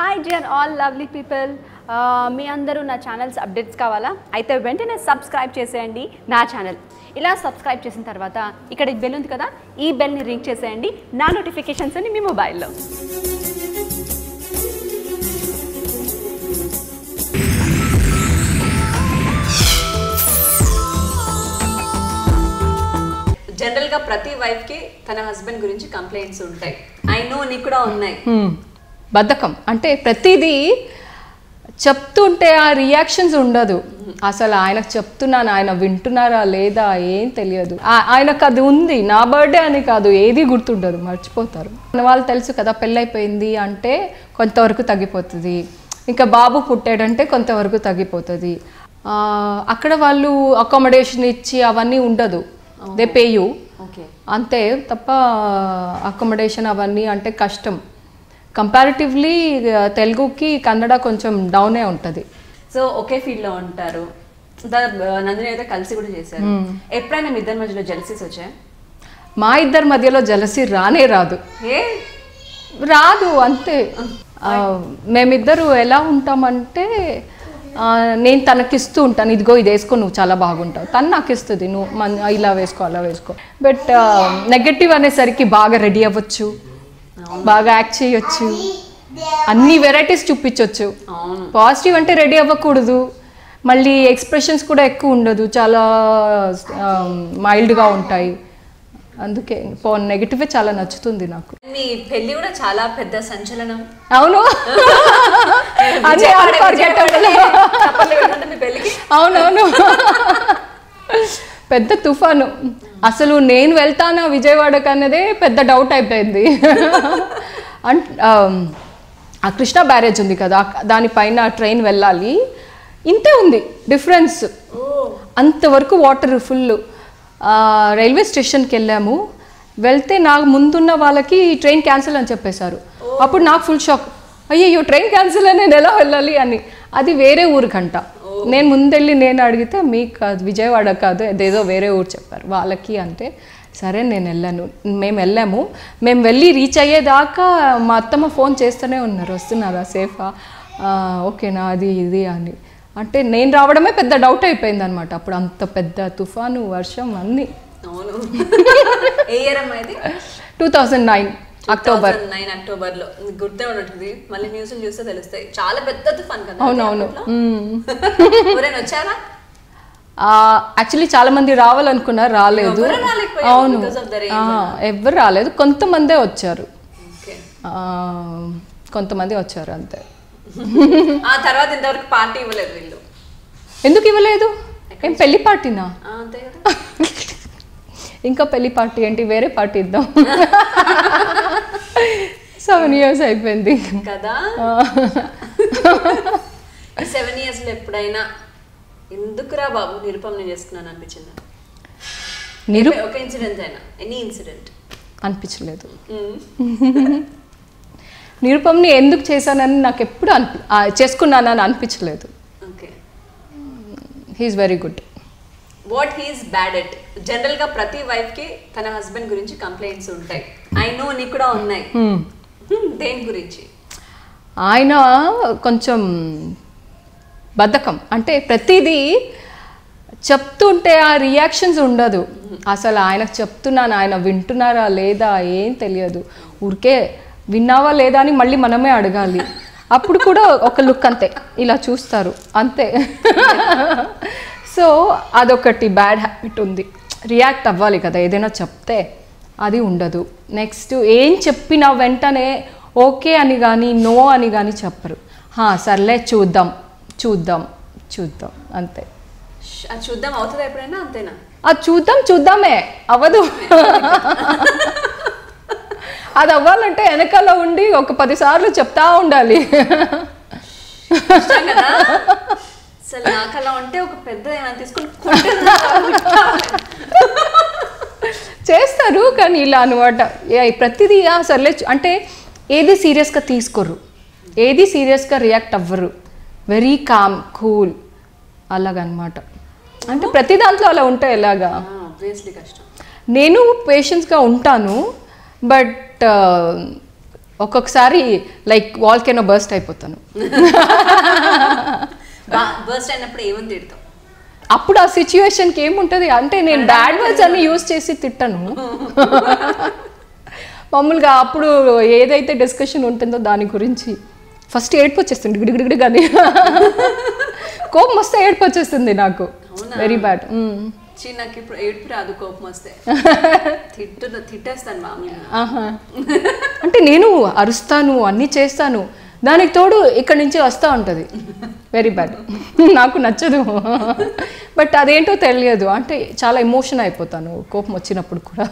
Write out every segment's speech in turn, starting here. Hi dear all lovely people, మీ అందరూ నా ఛానల్స్ అప్డేట్స్ కావాలా అయితే వెంటనే సబ్స్క్రైబ్ చేసేయండి నా ఛానల్. ఇలా సబ్స్క్రైబ్ చేసిన తర్వాత ఇక్కడ బెల్ ఉంది కదా, ఈ బెల్ని రింగ్ చేసేయండి, నా నోటిఫికేషన్స్ అన్ని మీ మొబైల్లో. జనరల్గా ప్రతి వైఫ్కి తన హస్బెండ్ గురించి కంప్లైంట్స్ ఉంటాయి, ఐ నో నీకు కూడా ఉన్నాయి. బద్ధకం అంటే ప్రతిదీ చెప్తుంటే ఆ రియాక్షన్స్ ఉండదు, అసలు ఆయనకు చెప్తున్నాను ఆయన వింటున్నారా లేదా ఏం తెలియదు. ఆయనకు అది ఉంది, నా బర్త్డే అని కాదు, ఏది గుర్తుండదు, మర్చిపోతారు. వాళ్ళు తెలుసు కదా పెళ్ళైపోయింది అంటే కొంతవరకు తగ్గిపోతుంది, ఇంకా బాబు పుట్టాడంటే కొంతవరకు తగ్గిపోతుంది. అక్కడ వాళ్ళు అకామిడేషన్ ఇచ్చి అవన్నీ ఉండదు, దే పే యూ అంతే తప్ప అకామిడేషన్ అవన్నీ అంటే కష్టం. కంపారిటివ్లీ తెలుగుకి కన్నడ కొంచెం డౌనే ఉంటుంది. సో ఒకే ఫీల్డ్లో ఉంటారు, నందిని అయితే కలిసి కూడా చేశారు. ఎప్పుడైనా మీ ఇద్దరి మధ్యలో జెలసీస్ వచ్చాయి? మా ఇద్దరి మధ్యలో జెలసీ రానే రాదు, ఏ రాదు అంతే. మేమిద్దరు ఎలా ఉంటామంటే నేను తనకి ఇస్తూ ఉంటాను, ఇదిగో ఇది వేసుకో నువ్వు చాలా బాగుంటావు, తను నాకు ఇస్తుంది నువ్వు ఇలా వేసుకో అలా వేసుకో. బట్ నెగటివ్ అనేసరికి బాగా రెడీ అవ్వచ్చు, బాగా యాక్ట్ చేయొచ్చు, అన్ని వెరైటీస్ చూపించవచ్చు. పాజిటివ్ అంటే రెడీ అవ్వకూడదు, మళ్ళీ ఎక్స్ప్రెషన్స్ కూడా ఎక్కువ ఉండదు, చాలా మైల్డ్గా ఉంటాయి. అందుకే నెగిటివే చాలా నచ్చుతుంది నాకు. మీ పెళ్లి కూడా చాలా పెద్ద సంచలనం. అవును అవునవును పెద్ద తుఫాను. అసలు నేను వెళ్తానా విజయవాడకు అన్నదే పెద్ద డౌట్ అయిపోయింది. ఆ కృష్ణా బ్యారేజ్ ఉంది కదా, దానిపైన ట్రైన్ వెళ్ళాలి, ఇంతే ఉంది డిఫరెన్స్, అంతవరకు వాటర్ ఫుల్. రైల్వే స్టేషన్కి వెళ్ళాము, వెళ్తే నాకు ముందున్న వాళ్ళకి ట్రైన్ క్యాన్సిల్ అని చెప్పేశారు. అప్పుడు నాకు ఫుల్ షాక్, అయ్యో ట్రైన్ క్యాన్సిల్ అని నేను ఎలా వెళ్ళాలి అని. అది వేరే ఊరు కంట, నేను ముందెళ్ళి నేను అడిగితే మీకు కాదు విజయవాడ కాదు అదేదో వేరే ఊరు చెప్పారు వాళ్ళకి. అంటే సరే నేను వెళ్ళాను, మేము వెళ్ళాము. మేము వెళ్ళి రీచ్ అయ్యేదాకా మా అత్తమ్మ ఫోన్ చేస్తూనే ఉన్నారు, వస్తున్నారా సేఫా ఓకేనా అది ఇది అని. అంటే నేను రావడమే పెద్ద డౌట్ అయిపోయింది అనమాట అప్పుడు, అంత పెద్ద తుఫాను వర్షం అన్నీ. అవును ఏ ఇయర్ అమ్మా ఇది? 2009 అక్టోబర్. 9 అక్టోబర్లో గుర్తే ఉంటుంది, మళ్ళీ న్యూస్ చూస్తే తెలుస్తాయి, చాలా పెద్ద తుఫాన్ కదా. అవునవును ఎవరైనా వచ్చారా? యాక్చువల్లీ చాలా మంది రావాలనుకున్నారు, రాలేదు. అవును ఎవరు రాలేదు, కొంతమందే వచ్చారు, కొంతమంది వచ్చారు అంతే. ఆ తర్వాత ఇంతవరకు పార్టీ ఇవ్వలేదు వీళ్ళు. ఎందుకు ఇవ్వలేదు? ఏం పెళ్లి పార్టీనా? ఇంకా పెళ్లి పార్టీ ఏంటి, వేరే పార్టీ ఇద్దాం. 7 years అయిపోయింది కదా. 7 yearsలో ఎప్పుడైనా ఎందుకురా బాబు నిరుపమని చేస్తున్నాను అనిపించిందా? ఒక ఇన్సిడెంట్ అయినా, ఎనీ ఇన్సిడెంట్ అనిపించలేదు. నిరుపమని ఎందుకు చేశానని నాకు ఎప్పుడు చేసుకున్నానని అనిపించలేదు. Okay, he's very good. What he's bad at? జనరల్గా ప్రతి వైఫ్కి తన హస్బెండ్ గురించి కంప్లైంట్స్ ఉంటాయి, ఐ నో నీకు కూడా ఉన్నాయి. దేని గురించి? ఆయన కొంచెం బద్ధకం అంటే ప్రతిదీ చెప్తుంటే ఆ రియాక్షన్స్ ఉండదు, అసలు ఆయనకు చెప్తున్నాను ఆయన వింటున్నారా లేదా ఏం తెలియదు, ఊరికే విన్నావా లేదా అని మళ్ళీ మనమే అడగాలి. అప్పుడు కూడా ఒక లుక్ అంతే ఇలా చూస్తారు అంతే. సో అదొకటి బ్యాడ్ హ్యాబిట్ ఉంది, రియాక్ట్ అవ్వాలి కదా ఏదైనా చెప్తే, అది ఉండదు. నెక్స్ట్ ఏం చెప్పినా వెంటనే ఓకే అని కానీ నో అని కానీ చెప్పరు, సర్లే చూద్దాం చూద్దాం చూద్దాం అంతే. చూద్దాం అవుతుందా ఎప్పుడైనా? అంతేనా? అది చూద్దాం చూద్దామే అవ్వదు. అది అవ్వాలంటే వెనకాల ఉండి ఒక 10 సార్లు చెప్తా ఉండాలి. అసలు నాకు అలా ఉంటే ఒక పెద్ద చేస్తారు కానీ ఇలా అనమాట ప్రతిదీ సర్లే అంటే ఏది సీరియస్గా తీసుకోరు, ఏది సీరియస్గా రియాక్ట్ అవ్వరు, వెరీ కామ్ కూల్ అలాగనమాట. అంటే ప్రతి దాంట్లో అలా ఉంటే ఎలాగా? నేను పేషెన్స్గా ఉంటాను, బట్ ఒక్కొక్కసారి లైక్ వాల్కెనో బర్స్ట్ అయిపోతాను. బర్స్ట్ అయినప్పుడు ఏమని తిడతావు? అప్పుడు ఆ సిచ్యువేషన్కి ఏముంటుంది అంటే నేను బ్యాడ్ వర్డ్స్ అన్ని యూజ్ చేసి తిట్టను మామూలుగా. అప్పుడు ఏదైతే డిస్కషన్ ఉంటుందో దాని గురించి ఫస్ట్ ఏడ్పు వచ్చేస్తుంది, గిడిగిడిగిడి కానీ కోపం వస్తే ఏడ్పు వచ్చేస్తుంది నాకు, వెరీ బ్యాడ్. నాకు ఇప్పుడు ఏడుపు రాదు, కోపం వస్తే తిట్టేస్తాను మామూలుగా. అంటే నేను అరుస్తాను, అన్నీ చేస్తాను, దానికి తోడు ఇక్కడి నుంచి వస్తూ ఉంటుంది, వెరీ బ్యాడ్. నాకు నచ్చదు, బట్ అదేంటో తెలియదు, అంటే చాలా ఎమోషన్ అయిపోతాను కోపం వచ్చినప్పుడు కూడా.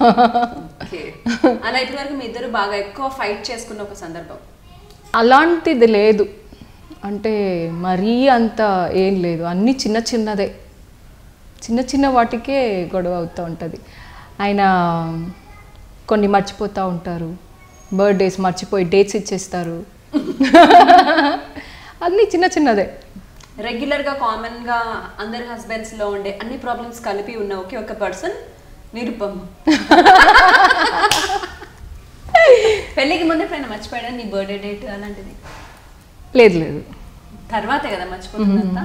అలా ఇప్పటివరకు మీ ఇద్దరు బాగా ఎక్కువ ఫైట్ చేసుకున్న ఒక సందర్భం? అలాంటిది లేదు, అంటే మరీ అంత ఏం లేదు, అన్నీ చిన్న చిన్నదే, చిన్న చిన్న వాటికే గొడవ అవుతూ ఉంటుంది. ఆయన కొన్ని మర్చిపోతూ ఉంటారు, బర్త్డేస్ మర్చిపోయి డేట్స్ ఇచ్చేస్తారు, అన్నీ చిన్న చిన్నదే. రెగ్యులర్గా కామన్గా అందరి హస్బెండ్స్లో ఉండే అన్ని ప్రాబ్లమ్స్ కలిపి ఉన్న ఒకే ఒక పర్సన్ నిరుపమ్మ. పెళ్ళికి ముందు ఎప్పుడైనా మర్చిపోయాడా నీ బర్త్డే డేట్ అలాంటిది? లేదు లేదు, తర్వాతే కదా మర్చిపోతుందంతా.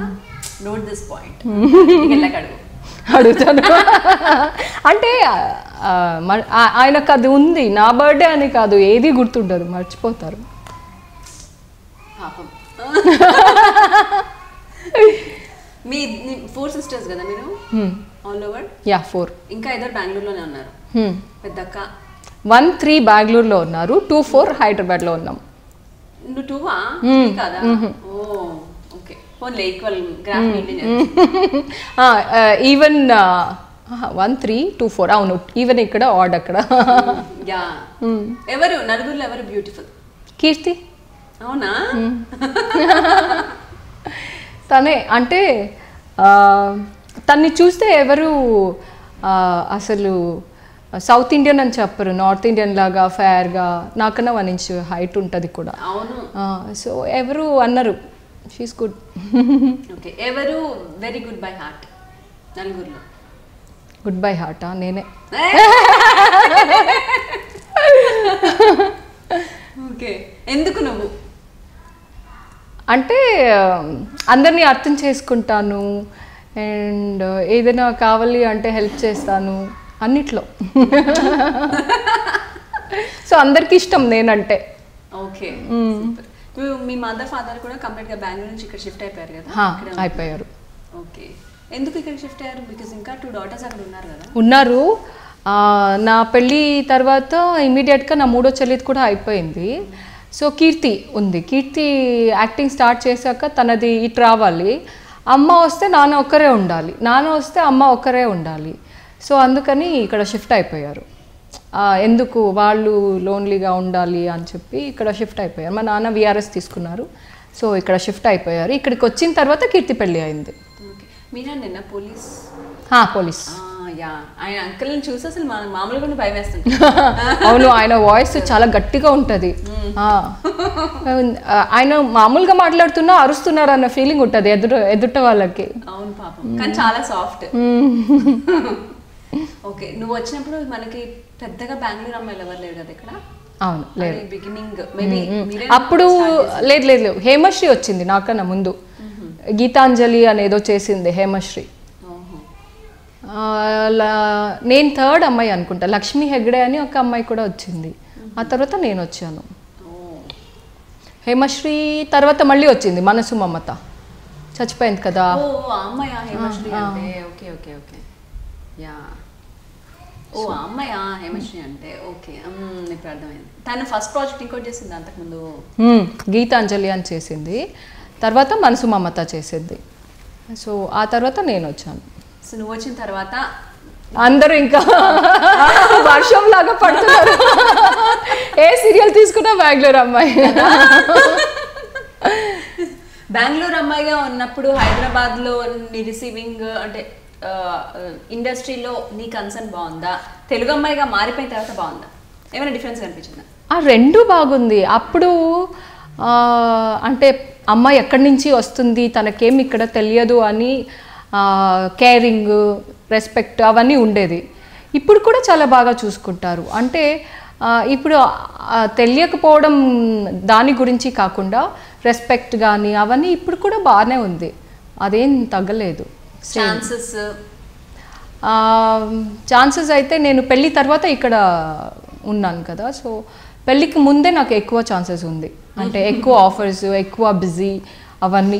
నోట్ దిస్ పాయింట్, వెళ్ళక అడుగు అడుగుతాను. అంటే ఆయనకు అది ఉంది, నా బర్త్డే అని కాదు, ఏది గుర్తుండదు, మర్చిపోతారు. మీ ఫోర్ సిస్టర్స్ కదా మీరు, ఆల్ ఓవర్? Yeah, four. ఇంకా ఇద్దరు బెంగళూరులోనే ఉన్నారు. పెద్దక్క 1, 3 బెంగళూరులో ఉన్నారు, 2, 4 హైదరాబాద్లో ఉన్నాం. నువ్వు 2వా? కదా, oh okay. Only equal graph maintain. Even 1, 3, 2, 4. అవును, ఈవెన్ ఇక్కడ ఆడ్ అక్కడ. యా. ఎవరు నలుగురులో ఎవరు బ్యూటిఫుల్? కీర్తి. అవునా? తనే. అంటే తన్ని చూస్తే ఎవరు అసలు సౌత్ ఇండియన్ అని చెప్పరు, నార్త్ ఇండియన్ లాగా ఫేర్గా, నాకన్నా 1 ఇంచ్ హైట్ ఉంటుంది కూడా. అవును. సో ఎవరు అన్నారు షీస్ గుడ్. ఓకే. ఎవరు వెరీ గుడ్ బై హార్ట్ నలుగురులో? గుడ్ బై హార్టా? నేనే. ఓకే. ఎందుకు నువ్వు? అంటే అందరినీ అర్థం చేసుకుంటాను, అండ్ ఏదైనా కావాలి అంటే హెల్ప్ చేస్తాను అన్నిట్లో. సో అందరికి ఇష్టం నేనంటే. ఓకే. మీ మదర్ ఫాదర్ కూడా కంప్లీట్గా బెంగళూరు నుంచి ఇక్కడ షిఫ్ట్ అయిపోయారు కదా? అయిపోయారు. ఓకే. ఎందుకు ఇక్కడ షిఫ్ట్ అయ్యారు? బికాజ్ ఇంకా 2 డాటర్స్ అక్కడ ఉన్నారు కదా? ఉన్నారు. నా పెళ్ళి తర్వాత ఇమీడియట్గా నా 3వ చెల్లిది కూడా అయిపోయింది. సో కీర్తి ఉంది, కీర్తి యాక్టింగ్ స్టార్ట్ చేశాక తనది ఇటు రావాలి. అమ్మ వస్తే నాన్న ఒక్కరే ఉండాలి, నాన్న వస్తే అమ్మ ఒక్కరే ఉండాలి. సో అందుకని ఇక్కడ షిఫ్ట్ అయిపోయారు. ఎందుకు వాళ్ళు లోన్లీగా ఉండాలి అని చెప్పి ఇక్కడ షిఫ్ట్ అయిపోయారు. మా నాన్న విఆర్ఎస్ తీసుకున్నారు, సో ఇక్కడ షిఫ్ట్ అయిపోయారు. ఇక్కడికి వచ్చిన తర్వాత కీర్తి పెళ్ళి అయింది. మీరా నిన్న పోలీస్? పోలీస్. ఆయన అంకల్ని చూసి అసలు మామూలుగా భయం వేస్తుంది. అవును, ఆయన వాయిస్ చాలా గట్టిగా ఉంటుంది. ఆయన మామూలుగా మాట్లాడుతున్నా అరుస్తున్నారు అన్న ఫీలింగ్ ఉంటుంది ఎదుట వాళ్ళకి. అవును పాపం, కానీ చాలా సాఫ్ట్. ఓకే. నువ్వు వచ్చినప్పుడు మనకి పెద్దగా బెంగళూరు అమ్మాయిలు ఎవరు లేరు కదా ఇక్కడ? అవును, లేదు. బిగినింగ్ మేబీ అప్పుడు లేదు లేదు లేదు, హేమశ్రీ వచ్చింది నాకన్నా ముందు. గీతాంజలి అనేదో చేసింది హేమశ్రీ. నేను 3rd అమ్మాయి అనుకుంటా. లక్ష్మీ హెగ్డే అని ఒక అమ్మాయి కూడా వచ్చింది, ఆ తర్వాత నేను వచ్చాను. హేమశ్రీ తర్వాత మళ్ళీ వచ్చింది మనసు మమత, చచ్చిపోయింది కదా. గీతాంజలి అని చేసింది, తర్వాత మనసు మమత చేసింది. సో ఆ తర్వాత నేను వచ్చాను. సో నువ్వు వచ్చిన తర్వాత అందరూ ఇంకా వర్షం లాగా పడుతున్నారు. ఏ సీరియల్ తీసుకున్నా బెంగళూరు అమ్మాయి. బెంగళూరు అమ్మాయిగా ఉన్నప్పుడు హైదరాబాద్లో నీ రిసీవింగ్ అంటే ఇండస్ట్రీలో నీ కన్సర్న్ బాగుందా? తెలుగు అమ్మాయిగా మారిపోయిన తర్వాత బాగుందా? ఏమైనా డిఫరెన్స్ కనిపించిందా? రెండు బాగుంది. అప్పుడు అంటే అమ్మాయి ఎక్కడి నుంచి వస్తుంది, తనకేం ఇక్కడ తెలియదు అని కేరింగ్, రెస్పెక్ట్ అవన్నీ ఉండేది. ఇప్పుడు కూడా చాలా బాగా చూసుకుంటారు. అంటే ఇప్పుడు తెలియకపోవడం దాని గురించి కాకుండా రెస్పెక్ట్ గాని అవన్నీ ఇప్పుడు కూడా బానే ఉంది అదేం తగ్గలేదు ఛాన్సెస్ ఛాన్సెస్ అయితే నేను పెళ్లి తర్వాత ఇక్కడ ఉన్నాను కదా సో పెళ్లికి ముందే నాకు ఎక్కువ ఛాన్సెస్ ఉంది అంటే ఎక్కువ ఆఫర్స్ ఎక్కువ బిజీ అవన్నీ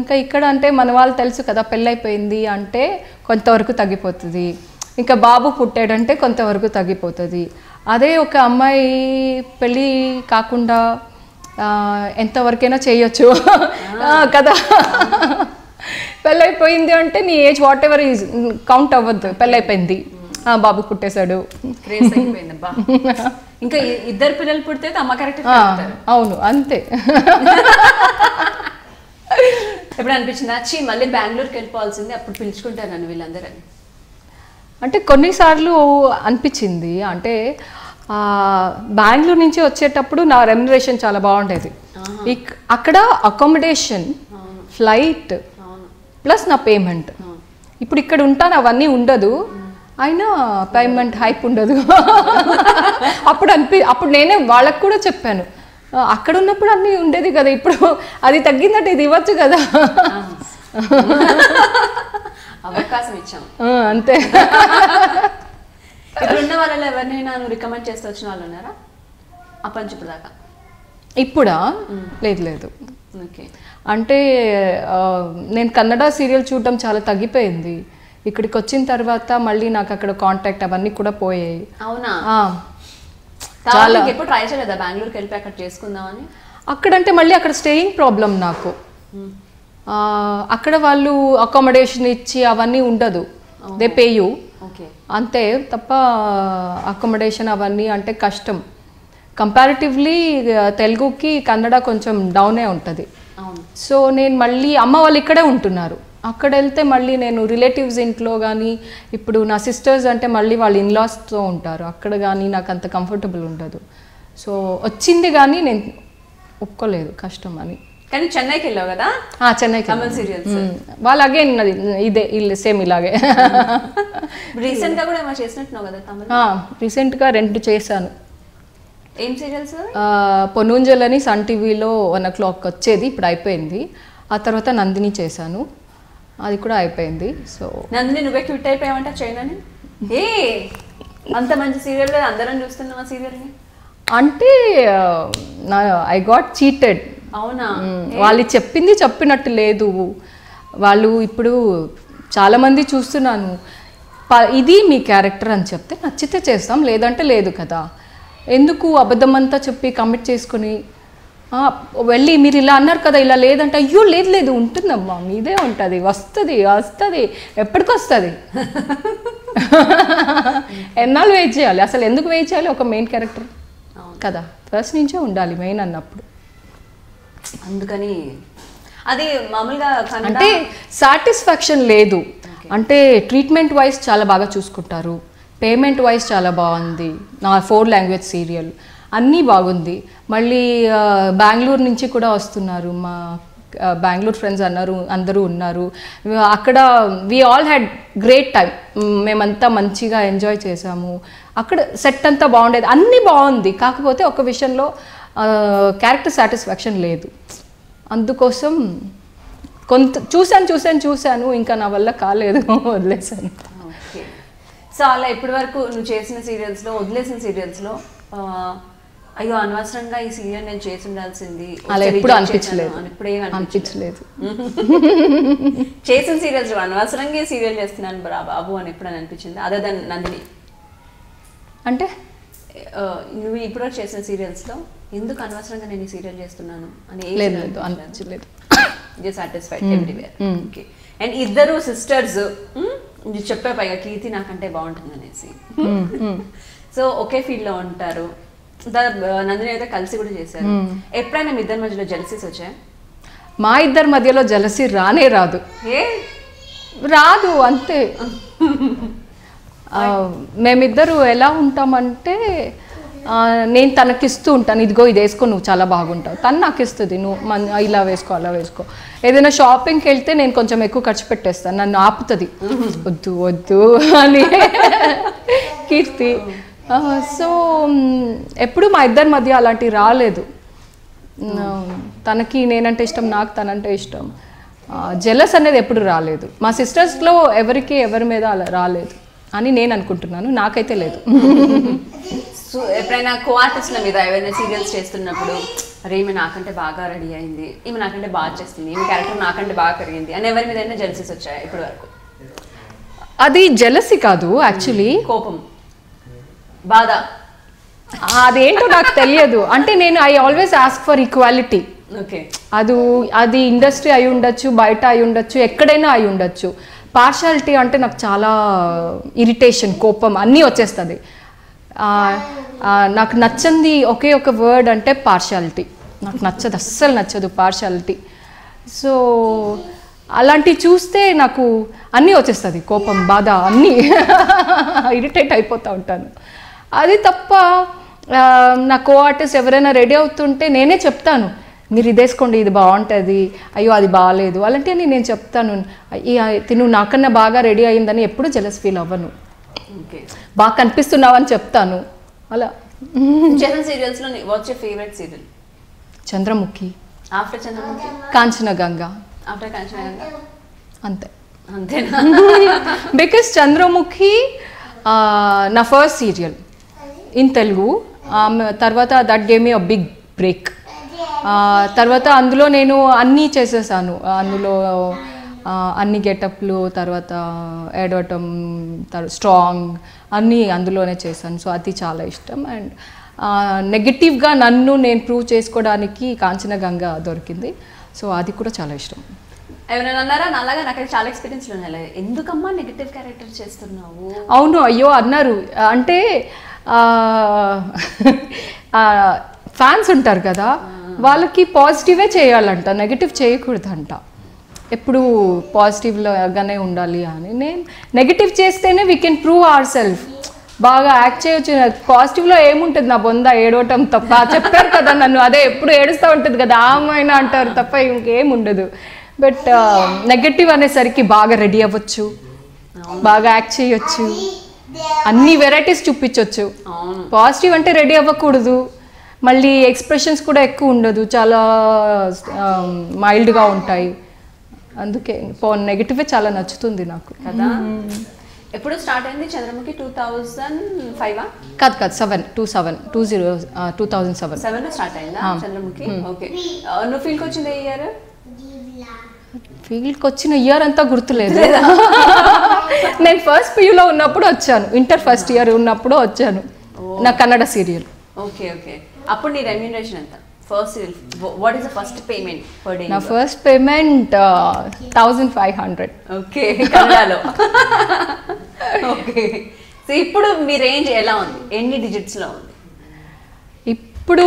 ఇంకా ఇక్కడ అంటే మన వాళ్ళు తెలుసు కదా పెళ్ళైపోయింది అంటే కొంతవరకు తగ్గిపోతుంది ఇంకా బాబు పుట్టాడంటే కొంతవరకు తగ్గిపోతుంది అదే ఒక అమ్మాయి పెళ్ళి కాకుండా ఎంతవరకైనా చేయొచ్చు కదా పెళ్ళైపోయింది అంటే నీ age whatever is count అవ్వద్దు పెళ్ళైపోయింది బాబు పుట్టేశాడు ఇంకా ఇద్దరు పిల్లలు పుడితే అమ్మ కరెక్ట్ అవును అంతే ఎప్పుడు అనిపించింది వచ్చి మళ్ళీ బెంగళూరుకి వెళ్ళిపోవాల్సింది అప్పుడు పిలుచుకుంటారు నన్ను వీళ్ళందరూ అంటే కొన్నిసార్లు అనిపించింది అంటే బెంగళూరు నుంచి వచ్చేటప్పుడు నా రెమ్యునరేషన్ చాలా బాగుండేది అక్కడ అకామిడేషన్ ఫ్లైట్ ప్లస్ నా పేమెంట్ ఇప్పుడు ఇక్కడ ఉంటాను అవన్నీ ఉండదు అయినా పేమెంట్ హైప్ ఉండదు అప్పుడు నేనే వాళ్ళకు కూడా చెప్పాను అక్కడ ఉన్నప్పుడు అన్నీ ఉండేది కదా ఇప్పుడు అది తగ్గిందంటే ఇది ఇవ్వచ్చు కదా అవకాశం ఇచ్చాం అంతే ఇప్పుడున్న వాళ్ళలో ఎవరినైనా రికమెండ్ చేస్తూ వచ్చిన వాళ్ళు ఉన్నారా అప్పటి ఇప్పుడు దాకా ఇప్పుడా లేదు లేదు ఓకే అంటే నేను కన్నడ సీరియల్ చూడడం చాలా తగ్గిపోయింది ఇక్కడికి వచ్చిన తర్వాత మళ్ళీ నాకు అక్కడ కాంటాక్ట్ అవన్నీ కూడా పోయాయి అవునా చాలా ఎప్పుడు ట్రై చేయలేదా బెంగళూరుకి వెళ్ళి అక్కడ చేసుకుందామని అక్కడంటే మళ్ళీ అక్కడ స్టేయింగ్ ప్రాబ్లం నాకు అక్కడ వాళ్ళు అకామిడేషన్ ఇచ్చి అవన్నీ ఉండదు దే పే యూ అంతే తప్ప అకామిడేషన్ అవన్నీ అంటే కష్టం కంపారిటివ్లీ తెలుగుకి కన్నడ కొంచెం డౌనే ఉంటుంది సో నేను మళ్ళీ అమ్మ వాళ్ళు ఇక్కడే ఉంటున్నారు అక్కడ వెళ్తే మళ్ళీ నేను రిలేటివ్స్ ఇంట్లో కానీ ఇప్పుడు నా సిస్టర్స్ అంటే మళ్ళీ వాళ్ళు ఇన్లాస్తో ఉంటారు అక్కడ కానీ నాకు అంత కంఫర్టబుల్ ఉండదు సో వచ్చింది కానీ నేను ఒప్పుకోలేదు కష్టం అని కానీ చెన్నైకి వెళ్ళావు కదా చెన్నైకి తమిళ్ సీరియల్స్ వాళ్ళు అగైన్ ఇదే సేమ్ ఇలాగే రీసెంట్గా కూడా ఏమైనా చేసినట్టున్నావు కదా తమిళ్ రీసెంట్గా 2 చేశాను ఏం సీరియల్స్ పొన్నూంజల్ అని సన్ టీవీలో 1 o'clock వచ్చేది ఇప్పుడు అయిపోయింది ఆ తర్వాత నందిని చేశాను అది కూడా అయిపోయింది సో నందిని నువ్వే క్విట్ అయిపోయావంట చైనాని ఏ అంత మంచి సీరియల్ అందరం చూస్తున్నాం ఆ సీరియల్ని అంటే ఐ గాట్ చీటెడ్ అవునా వాళ్ళు చెప్పింది చెప్పినట్టు లేదు వాళ్ళు ఇప్పుడు చాలామంది చూస్తున్నాను ఇది మీ క్యారెక్టర్ అని చెప్తే నచ్చితే చేస్తాం లేదంటే లేదు కదా ఎందుకు అబద్ధం అంతా చెప్పి కమిట్ చేసుకుని వెళ్ళి మీరు ఇలా అన్నారు కదా ఇలా లేదంటే అయ్యో లేదు లేదు ఉంటుందమ్మా మీదే ఉంటుంది వస్తుంది వస్తుంది ఎప్పటికొస్తుంది ఎన్నాళ్ళు వెయిట్ చేయాలి అసలు ఎందుకు వెయిట్ చేయాలి ఒక మెయిన్ క్యారెక్టర్ కదా ఫస్ట్ నుంచే ఉండాలి మెయిన్ అన్నప్పుడు అందుకని అది మామూలుగా అంటే సాటిస్ఫాక్షన్ లేదు అంటే ట్రీట్మెంట్ వైజ్ చాలా బాగా చూసుకుంటారు పేమెంట్ వైజ్ చాలా బాగుంది నా 4 language సీరియల్ అన్నీ బాగుంది మళ్ళీ బెంగళూరు నుంచి కూడా వస్తున్నారు మా బెంగళూరు ఫ్రెండ్స్ అన్నారు అందరూ ఉన్నారు అక్కడ we all had great time మేమంతా మంచిగా ఎంజాయ్ చేసాము అక్కడ సెట్ అంతా బాగుండేది అన్నీ బాగుంది కాకపోతే ఒక విషయంలో క్యారెక్టర్ సాటిస్ఫాక్షన్ లేదు అందుకోసం కొంత చూశాను ఇంకా నా వల్ల కాలేదు వదిలేసాను ఓకే సో అలా ఇప్పటి వరకు నువ్వు చేసిన సీరియల్స్లో వదిలేసిన సీరియల్స్లో అయ్యో అనవసరంగా ఈ సీరియల్ నేను చేసి ఉండాల్సింది అలా ఎప్పుడు అనిపించలేదు చేసిన సీరియల్స్లో అనవసరంగా ఈ సీరియల్ చేస్తున్నాను బాబు అని ఎప్పుడు అనిపించింది అదర్ దెన్ నందిని అంటే నువ్వు ఇప్పుడు చేసిన సీరియల్స్లో ఎందుకు అనవసరంగా నేను ఈ సీరియల్ చేస్తున్నాను అని అండ్ ఇద్దరు సిస్టర్స్ చెప్పే పైగా కీర్తి నాకంటే బాగుంటుంది అనేసి So, okay, field lo untaru. Nandini ayithe kalisi kuda chesaru. Eppudaina mi iddaru madhyalo jealousies vachayi? మా ఇద్దరి మధ్యలో జలసి రానే రాదు రాదు అంతే. మేమిద్దరు ఎలా ఉంటామంటే నేను తనకి ఇస్తూ ఉంటాను, ఇదిగో ఇది వేసుకో నువ్వు చాలా బాగుంటావు, తను నాకు ఇస్తుంది నువ్వు ఇలా వేసుకో అలా వేసుకో. ఏదైనా షాపింగ్కి వెళ్తే నేను కొంచెం ఎక్కువ ఖర్చు పెట్టేస్తాను, నన్ను ఆపుతుంది వద్దు వద్దు అని కీర్తి. సో ఎప్పుడు మా ఇద్దరి మధ్య అలాంటివి రాలేదు. తనకి నేనంటే ఇష్టం, నాకు తనంటే ఇష్టం, జెలస్ అనేది ఎప్పుడు రాలేదు. మా సిస్టర్స్లో ఎవరికి ఎవరి మీద రాలేదు అని నేను అనుకుంటున్నాను, నాకైతే లేదు. సో ఎప్పుడైనా కో ఆర్టిస్ట్ల మీద ఏమైనా సీరియల్స్ చేస్తున్నప్పుడు అరే ఈమె నాకంటే బాగా రెడీ అయింది, ఈమె నాకంటే బాగా చేస్తుంది, ఈమె క్యారెక్టర్ నాకంటే బాగా పెరిగింది అని ఎవరి మీద అయినా జెలసీస్ వచ్చాయి ఇప్పటి వరకు? అది జెలసీ కాదు, యాక్చువల్లీ కోపం, బాధ. అదేంటో నాకు తెలియదు. అంటే నేను I always ask for equality. అది ఇండస్ట్రీ అయి ఉండొచ్చు, బయట అయి ఉండొచ్చు, ఎక్కడైనా అయి ఉండొచ్చు. పార్షాలిటీ అంటే నాకు చాలా ఇరిటేషన్, కోపం అన్నీ వచ్చేస్తుంది. నాకు నచ్చంది ఒకే ఒక వర్డ్ అంటే పార్షాలిటీ. నాకు నచ్చదు, అస్సలు నచ్చదు పార్షాలిటీ. సో అలాంటివి చూస్తే నాకు అన్నీ వచ్చేస్తుంది, కోపం బాధ అన్నీ, ఇరిటేట్ అయిపోతూ ఉంటాను. అది తప్ప నా కో ఆర్టిస్ట్ ఎవరైనా రెడీ అవుతుంటే నేనే చెప్తాను, మీరు ఇదేసుకోండి ఇది బాగుంటుంది, అయ్యో అది బాగాలేదు అలాంటివన్నీ నేను చెప్తాను. తిను నాకన్నా బాగా రెడీ అయ్యిందని ఎప్పుడు జెలస్ ఫీల్ అవ్వను, బాగా కనిపిస్తున్నావు అని చెప్తాను. అలా సీరియల్ చంద్రముఖి, కాంచనగంగా అంతే. బికాస్ చంద్రముఖి నా ఫస్ట్ సీరియల్ ఇన్ తెలుగు. తర్వాత that game a big break. తర్వాత అందులో నేను అన్నీ చేసేసాను, అందులో అన్ని గెటప్లు, తర్వాత ఏడవటం, స్ట్రాంగ్ అన్నీ అందులోనే చేశాను. సో అది చాలా ఇష్టం. అండ్ నెగిటివ్గా నన్ను నేను ప్రూవ్ చేసుకోవడానికి కాంచనగంగా దొరికింది, సో అది కూడా చాలా ఇష్టం. ఎవరైనా అన్నారా నాలాగా నాకు చాలా ఎక్స్పీరియన్స్ ఉన్నాయి, ఎందుకమ్మా నెగిటివ్ క్యారెక్టర్ చేస్తున్నావు? అవును అయ్యో అన్నారు. అంటే ఫ్యాన్స్ ఉంటారు కదా, వాళ్ళకి పాజిటివే చేయాలంట, నెగిటివ్ చేయకూడదంట, ఎప్పుడు పాజిటివ్గానే ఉండాలి అని. నేను నెగిటివ్ చేస్తేనే we can prove our self, బాగా యాక్ట్ చేయొచ్చు. పాజిటివ్లో ఏముంటుంది, నా బొంద ఏడవటం తప్ప. చెప్పారు కదా నన్ను, అదే ఎప్పుడు ఏడుస్తూ ఉంటుంది కదా ఆమైనా అంటారు తప్ప ఇంకేముండదు. బట్ నెగటివ్ అనేసరికి బాగా రెడీ అవ్వచ్చు, బాగా యాక్ట్ చేయొచ్చు, అన్ని వెరైటీస్ చూపించవచ్చు. పాజిటివ్ అంటే రెడీ అవ్వకూడదు, మళ్ళీ ఎక్స్ప్రెషన్స్ కూడా ఎక్కువ ఉండదు, చాలా మైల్డ్గా ఉంటాయి. అందుకే నెగటివే చాలా నచ్చుతుంది నాకు కదా. ఎప్పుడు స్టార్ట్ అయింది చంద్రముఖి? 2005ఆ? కాదు కాదు, 2007 స్టార్ట్ అయిందా చంద్రముఖి? ఓకే. నువ్వు ఫీల్డ్కి వచ్చింది ఏ ఇయర్? ఫీల్డ్కి వచ్చిన ఇయర్ అంతా గుర్తులేదు. నేను ఫస్ట్ పీయూలో ఉన్నప్పుడు వచ్చాను, ఇంటర్ ఫస్ట్ ఇయర్ ఉన్నప్పుడు వచ్చాను నా కన్నడ సీరియల్. Okay okay. అప్పుడు నీ రెమ్యూనరేషన్ ఎంత? First serial what is the first payment per day? నా ఫస్ట్ పేమెంట్ 1500. ఓకే కన్నడలో. ఓకే. సో ఇప్పుడు మీ రేంజ్ ఎలా ఉంది, ఎన్ని డిజిట్స్లో ఉంది ఇప్పుడు?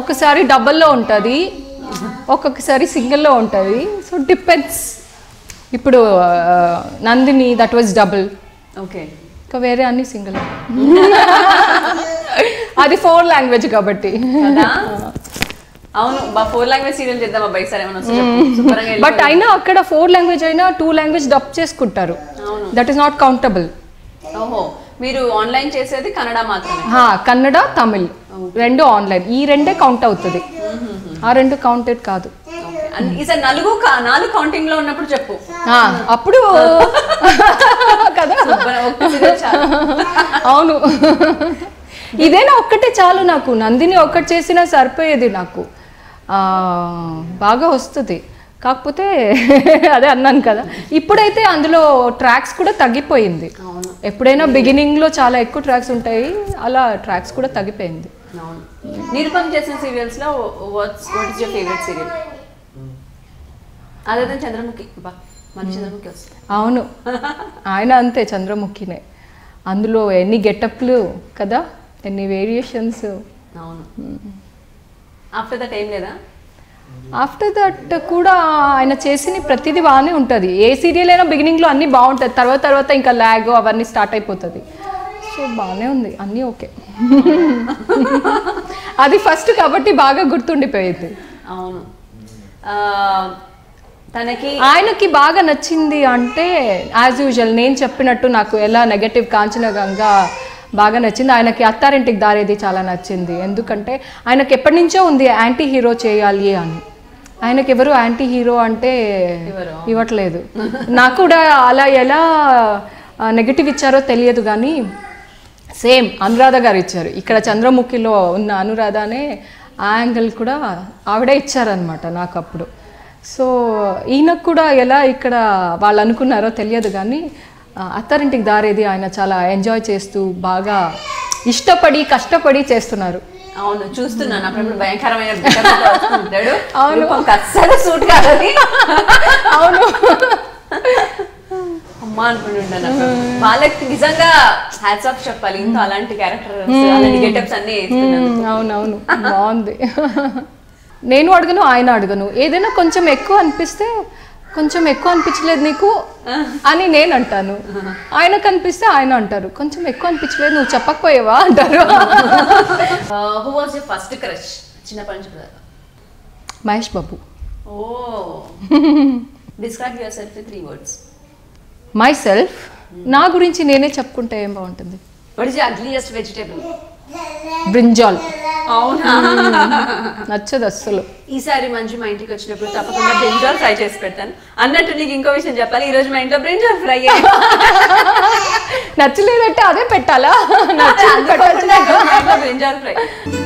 ఒకసారి డబల్లో ఉంటుంది, ఒక్కొక్కసారి సింగిల్లో ఉంటుంది. So depends. ఇప్పుడు Nandini that was double. Okay. ఇంకా వేరే అన్ని సింగిల్. అది ఫోర్ లాంగ్వేజ్ కాబట్టి. అవును, ఫోర్ లాంగ్వేజ్ సీరియల్ చేద్దాం అబ్బాయి సరే మనం. బట్ అయినా అక్కడ ఫోర్ లాంగ్వేజ్ అయినా 2 లాంగ్వేజ్ డబ్ చేసుకుంటారు, దట్ ఈస్ నాట్ కౌంటబుల్. ఓహో. మీరు ఆన్లైన్ చేసేది కన్నడ మాత్రమే? కన్నడ తమిళ్ 2 ఆన్లైన్, ఈ 2 కౌంట్ అవుతుంది, ఆ 2 కౌంటెడ్ కాదు. ఉన్నప్పుడు చెప్పు అప్పుడు కదా. అవును ఇదేనా ఒక్కటే చాలు నాకు, నందిని ఒక్కటి చేసినా సరిపోయేది నాకు, బాగా వస్తుంది. కాకపోతే అదే అన్నాను కదా, ఇప్పుడైతే అందులో ట్రాక్స్ కూడా తగ్గిపోయింది. ఎప్పుడైనా బిగినింగ్లో చాలా ఎక్కువ ట్రాక్స్ ఉంటాయి, అలా ట్రాక్స్ కూడా తగ్గిపోయింది. నిరుపమ చేసిన సీరియల్స్లో what is your favourite serial అదే? చంద్రముఖి. అవును ఆయన అంతే, చంద్రముఖినే. అందులో ఎన్ని గెటప్లు కదా, ఎన్ని వేరియేషన్స్. ఆఫ్టర్ దట్ ఏం లేదా? ఆఫ్టర్ దట్ కూడా ఆయన చేసిన ప్రతిదీ బాగానే ఉంటుంది. ఏ సీరియల్ అయినా బిగినింగ్లో అన్నీ బాగుంటుంది, తర్వాత తర్వాత ఇంకా ల్యాగ్ అవన్నీ స్టార్ట్ అయిపోతుంది. సో బాగానే ఉంది, అన్నీ ఓకే. అది ఫస్ట్ కాబట్టి బాగా గుర్తుండిపోయేది. అవును. తనకి ఆయనకి బాగా నచ్చింది అంటే యాజ్ యూజువల్ నేను చెప్పినట్టు నాకు ఎలా నెగటివ్ కాంచనగంగా బాగా నచ్చింది, ఆయనకి అత్తారింటికి దారేది చాలా నచ్చింది. ఎందుకంటే ఆయనకి ఎప్పటి నుంచో ఉంది యాంటీ హీరో చేయాలి అని. ఆయనకి ఎవరు యాంటీ హీరో అంటే ఇవ్వట్లేదు. నాకు కూడా అలా ఎలా నెగటివ్ ఇచ్చారో తెలియదు కానీ సేమ్ అనురాధ గారు ఇచ్చారు. ఇక్కడ చంద్రముఖిలో ఉన్న అనురాధ అనే ఆ యాంగిల్ కూడా ఆవిడే ఇచ్చారనమాట నాకు అప్పుడు. సో ఈయనకు కూడా ఎలా ఇక్కడ వాళ్ళు అనుకున్నారో తెలియదు కానీ అత్తారింటికి దారేది ఆయన చాలా ఎంజాయ్ చేస్తూ బాగా ఇష్టపడి కష్టపడి చేస్తున్నారు. అవును, చూస్తున్నాను. అప్పుడప్పుడు భయంకరమైన అవును అమ్మ అనుకుంటున్నాను. వాళ్ళకి నిజంగా హ్యాట్స్ ఆఫ్ చెప్పాలి, ఇంకా అలాంటి క్యారెక్టర్ గెటప్స్ అన్ని. అవునవును, బాగుంది. నేను అడగను, ఆయన అడగను. ఏదైనా కొంచెం ఎక్కువ అనిపిస్తే కొంచెం ఎక్కువ అనిపించలేదు నీకు అని నేను అంటాను. ఆయనకు అనిపిస్తే ఆయన అంటారు కొంచెం ఎక్కువ అనిపించలేదు నువ్వు చెప్పకపోయేవా అంటారు. Who was your first crush చిన్నప్పటి నుంచి? Mahesh Babu. Oh describe your self in 3 words. My self, నా గురించి నేనే చెప్పుకుంటే ఏం బాగుంటుంది? What is the ugliest vegetable? Brinjal. అవునా, నచ్చదు అస్సలు. ఈసారి మంచి మా ఇంటికి వచ్చినప్పుడు తప్పకుండా బ్రింజాల్ ఫ్రై చేసి పెడతాను. అన్నట్టు నీకు ఇంకో విషయం చెప్పాలి, ఈరోజు మా ఇంట్లో బ్రింజాల్ ఫ్రై నచ్చలేదంటే అదే పెట్టాలా? Brinjal fry.